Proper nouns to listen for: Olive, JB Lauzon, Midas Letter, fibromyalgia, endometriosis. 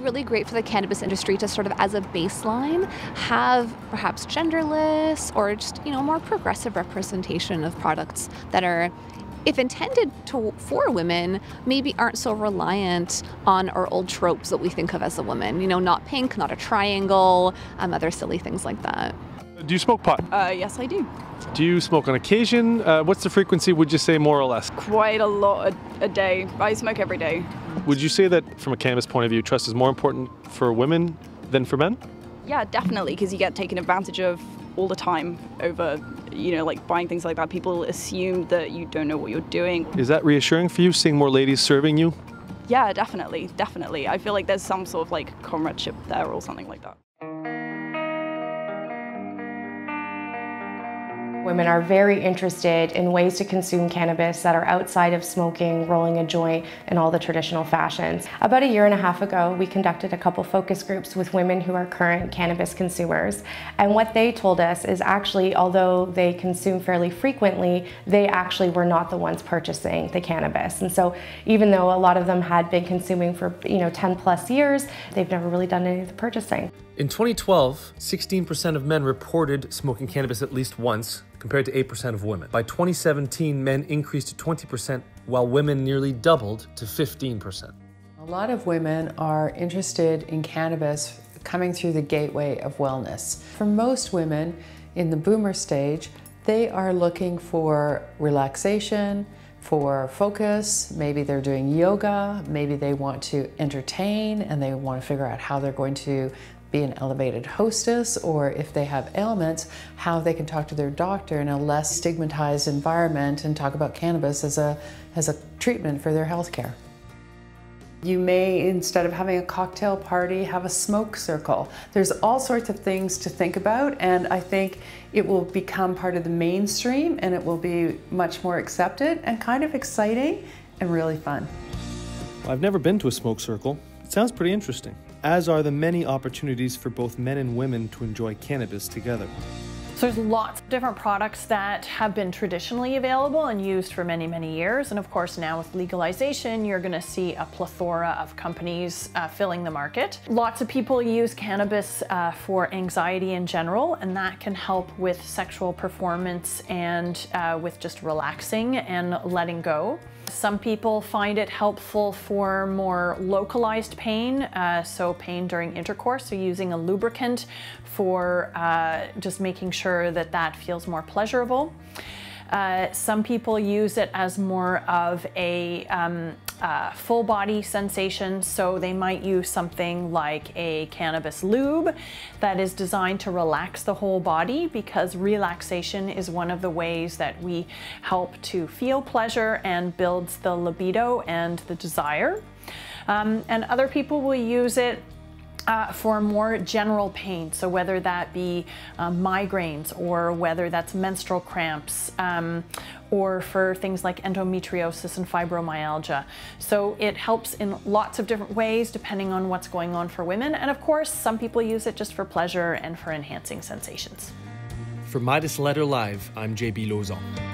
really great for the cannabis industry to sort of, as a baseline, have perhaps genderless or just, you know, more progressive representation of products that are, if intended for women, maybe aren't so reliant on our old tropes that we think of as a woman. You know, not pink, not a triangle, other silly things like that. Do you smoke pot? Yes, I do. Do you smoke on occasion? What's the frequency, would you say, more or less? Quite a lot a day. I smoke every day. Would you say that, from a cannabis point of view, trust is more important for women than for men? Yeah, definitely, because you get taken advantage of all the time over, you know, like buying things like that. People assume that you don't know what you're doing. Is that reassuring for you, seeing more ladies serving you? Yeah, definitely, definitely. I feel like there's some sort of like comradeship there or something like that. Women are very interested in ways to consume cannabis that are outside of smoking, rolling a joint, and all the traditional fashions. About 1.5 years ago, we conducted a couple focus groups with women who are current cannabis consumers. And what they told us is actually, although they consume fairly frequently, they actually were not the ones purchasing the cannabis. And so even though a lot of them had been consuming for, you know, 10+ years, they've never really done any of the purchasing. In 2012, 16% of men reported smoking cannabis at least once, compared to 8% of women. By 2017, men increased to 20%, while women nearly doubled to 15%. A lot of women are interested in cannabis coming through the gateway of wellness. For most women in the boomer stage, they are looking for relaxation, for focus. Maybe they're doing yoga, maybe they want to entertain and they want to figure out how they're going to be an elevated hostess, or if they have ailments, how they can talk to their doctor in a less stigmatized environment and talk about cannabis as a treatment for their health care. You may, instead of having a cocktail party, have a smoke circle. There's all sorts of things to think about, and I think it will become part of the mainstream and it will be much more accepted and kind of exciting and really fun. Well, I've never been to a smoke circle. It sounds pretty interesting, as are the many opportunities for both men and women to enjoy cannabis together. So there's lots of different products that have been traditionally available and used for many, many years. And of course, now with legalization, you're going to see a plethora of companies filling the market. Lots of people use cannabis for anxiety in general, and that can help with sexual performance and with just relaxing and letting go. Some people find it helpful for more localized pain, so pain during intercourse, so using a lubricant for just making sure that that feels more pleasurable. Some people use it as more of a full body sensation, so they might use something like a cannabis lube that is designed to relax the whole body, because relaxation is one of the ways that we help to feel pleasure and builds the libido and the desire. And other people will use it for more general pain, so whether that be migraines, or whether that's menstrual cramps, or for things like endometriosis and fibromyalgia. So it helps in lots of different ways depending on what's going on for women, and of course some people use it just for pleasure and for enhancing sensations. For Midas Letter Live, I'm JB Lauzon.